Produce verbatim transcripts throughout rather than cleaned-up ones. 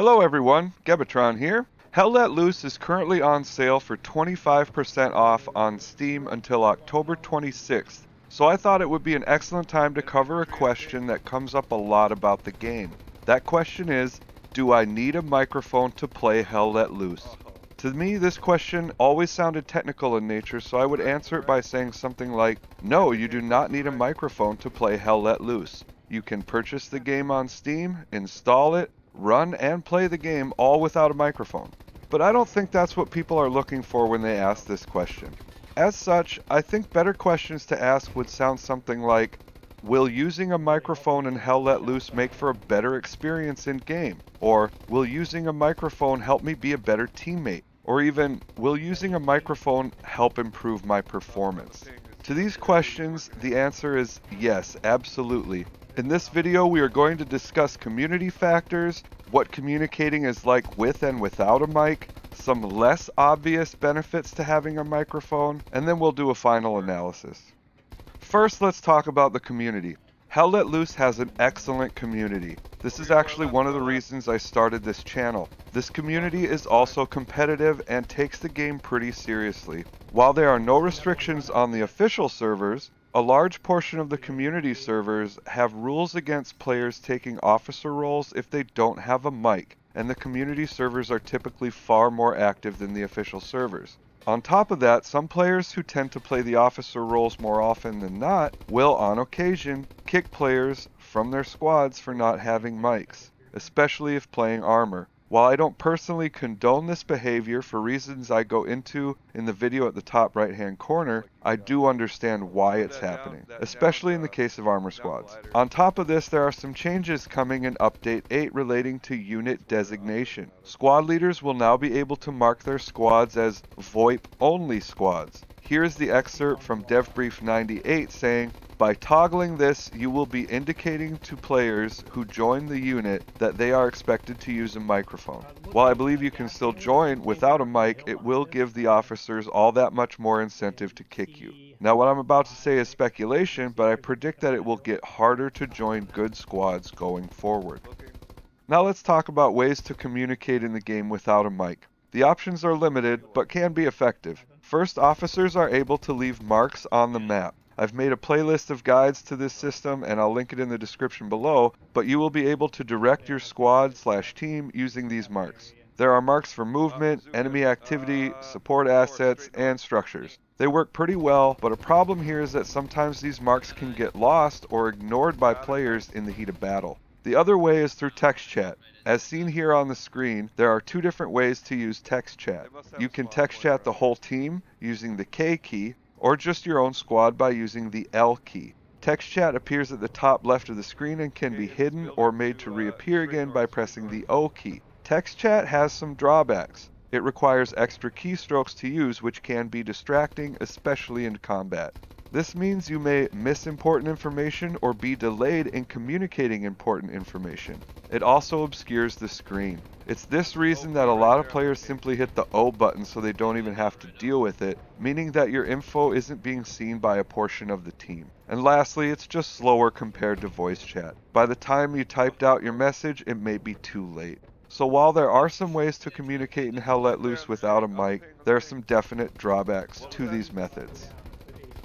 Hello everyone, Gebatron here. Hell Let Loose is currently on sale for twenty-five percent off on Steam until October twenty-sixth, so I thought it would be an excellent time to cover a question that comes up a lot about the game. That question is, do I need a microphone to play Hell Let Loose? To me, this question always sounded technical in nature, so I would answer it by saying something like, no, you do not need a microphone to play Hell Let Loose. You can purchase the game on Steam, install it, run and play the game all without a microphone. But I don't think that's what people are looking for when they ask this question. As such, I think better questions to ask would sound something like, will using a microphone in Hell Let Loose make for a better experience in game? Or, will using a microphone help me be a better teammate? Or even, will using a microphone help improve my performance? To these questions, the answer is yes, absolutely. In this video, we are going to discuss community factors, what communicating is like with and without a mic, some less obvious benefits to having a microphone, and then we'll do a final analysis. First, let's talk about the community. Hell Let Loose has an excellent community. This is actually one of the reasons I started this channel. This community is also competitive and takes the game pretty seriously. While there are no restrictions on the official servers, a large portion of the community servers have rules against players taking officer roles if they don't have a mic, and the community servers are typically far more active than the official servers. On top of that, some players who tend to play the officer roles more often than not will, on occasion, kick players from their squads for not having mics, especially if playing armor. While I don't personally condone this behavior for reasons I go into in the video at the top right hand corner, I do understand why it's happening, especially in the case of armor squads. On top of this, there are some changes coming in Update eight relating to unit designation. Squad leaders will now be able to mark their squads as VoIP only squads. Here's the excerpt from DevBrief ninety-eight saying, by toggling this, you will be indicating to players who join the unit that they are expected to use a microphone. While I believe you can still join without a mic, it will give the officers all that much more incentive to kick you. Now, what I'm about to say is speculation, but I predict that it will get harder to join good squads going forward. Now let's talk about ways to communicate in the game without a mic. The options are limited, but can be effective. First, officers are able to leave marks on the map. I've made a playlist of guides to this system, and I'll link it in the description below, but you will be able to direct your squad slash team using these marks. There are marks for movement, enemy activity, support assets, and structures. They work pretty well, but a problem here is that sometimes these marks can get lost or ignored by players in the heat of battle. The other way is through text chat. As seen here on the screen, there are two different ways to use text chat. You can text chat the whole team using the K key, or just your own squad by using the L key. Text chat appears at the top left of the screen and can be hidden or made to reappear again by pressing the O key. Text chat has some drawbacks. It requires extra keystrokes to use, which can be distracting, especially in combat. This means you may miss important information or be delayed in communicating important information. It also obscures the screen. It's this reason that a lot of players simply hit the O button so they don't even have to deal with it, meaning that your info isn't being seen by a portion of the team. And lastly, it's just slower compared to voice chat. By the time you typed out your message, it may be too late. So while there are some ways to communicate in Hell Let Loose without a mic, there are some definite drawbacks to these methods.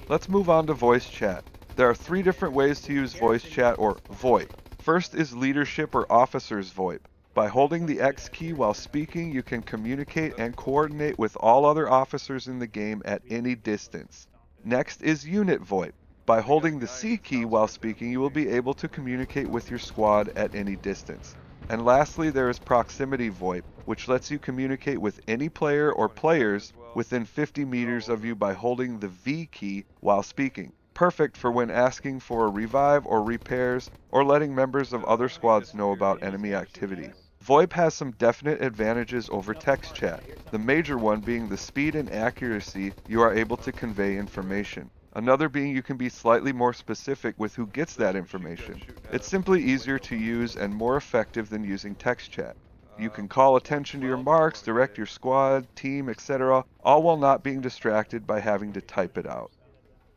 Let's move on to voice chat. There are three different ways to use voice chat or VoIP. First is leadership or officer's VoIP. By holding the X key while speaking, you can communicate and coordinate with all other officers in the game at any distance. Next is unit VoIP. By holding the C key while speaking, you will be able to communicate with your squad at any distance. And lastly, there is proximity VoIP, which lets you communicate with any player or players within fifty meters of you by holding the V key while speaking. Perfect for when asking for a revive or repairs, or letting members of other squads know about enemy activity. VoIP has some definite advantages over text chat, the major one being the speed and accuracy you are able to convey information. Another being you can be slightly more specific with who gets that information. It's simply easier to use and more effective than using text chat. You can call attention to your marks, direct your squad, team, et cetera, all while not being distracted by having to type it out.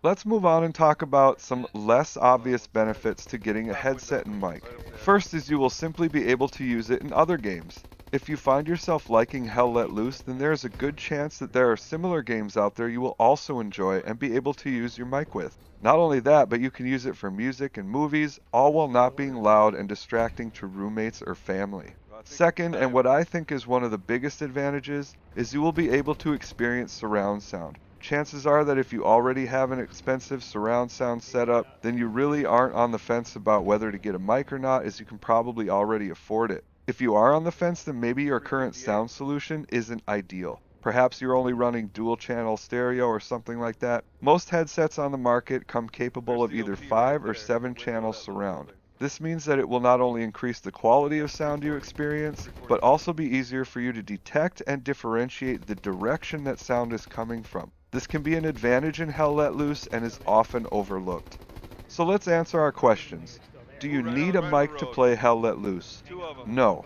Let's move on and talk about some less obvious benefits to getting a headset and mic. First is you will simply be able to use it in other games. If you find yourself liking Hell Let Loose, then there is a good chance that there are similar games out there you will also enjoy and be able to use your mic with. Not only that, but you can use it for music and movies, all while not being loud and distracting to roommates or family. Second, and what I think is one of the biggest advantages, is you will be able to experience surround sound. Chances are that if you already have an expensive surround sound setup, then you really aren't on the fence about whether to get a mic or not, as you can probably already afford it. If you are on the fence, then maybe your current sound solution isn't ideal. Perhaps you're only running dual channel stereo or something like that. Most headsets on the market come capable of either five or seven channel surround. This means that it will not only increase the quality of sound you experience, but also be easier for you to detect and differentiate the direction that sound is coming from. This can be an advantage in Hell Let Loose and is often overlooked. So let's answer our questions. Do you need a mic to play Hell Let Loose? No.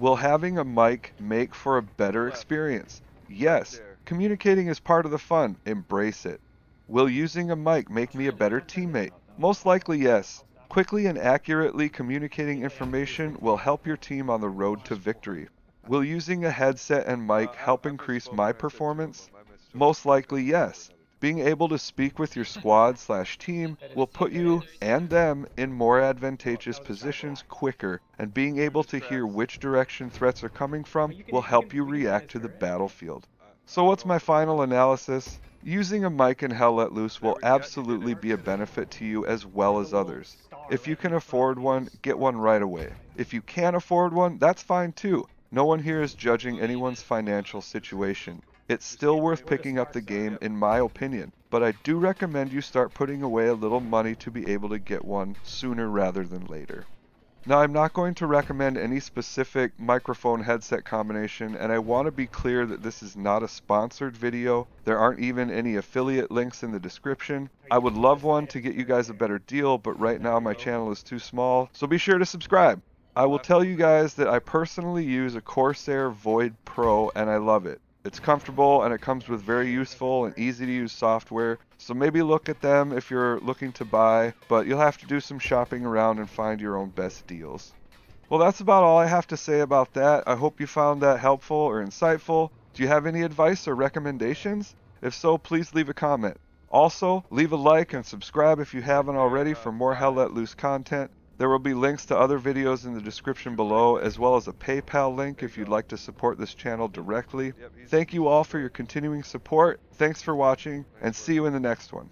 Will having a mic make for a better experience? Yes. Communicating is part of the fun. Embrace it. Will using a mic make me a better teammate? Most likely yes. Quickly and accurately communicating information will help your team on the road to victory. Will using a headset and mic help increase my performance? Most likely yes. Being able to speak with your squad slash team will put you and them in more advantageous positions quicker, and being able to hear which direction threats are coming from will help you react to the battlefield. So what's my final analysis? Using a mic in Hell Let Loose will absolutely be a benefit to you as well as others. If you can afford one, get one right away. If you can't afford one, that's fine too. No one here is judging anyone's financial situation. It's still worth picking up the game in my opinion, but I do recommend you start putting away a little money to be able to get one sooner rather than later. Now, I'm not going to recommend any specific microphone headset combination, and I want to be clear that this is not a sponsored video. There aren't even any affiliate links in the description. I would love one to get you guys a better deal, but right now my channel is too small, so be sure to subscribe. I will tell you guys that I personally use a Corsair Void Pro, and I love it. It's comfortable, and it comes with very useful and easy to use software, so maybe look at them if you're looking to buy, but you'll have to do some shopping around and find your own best deals. Well, that's about all I have to say about that. I hope you found that helpful or insightful. Do you have any advice or recommendations? If so, please leave a comment. Also, leave a like and subscribe if you haven't already for more Hell Let Loose content. There will be links to other videos in the description below, as well as a PayPal link if you'd like to support this channel directly. Thank you all for your continuing support. Thanks for watching, and see you in the next one.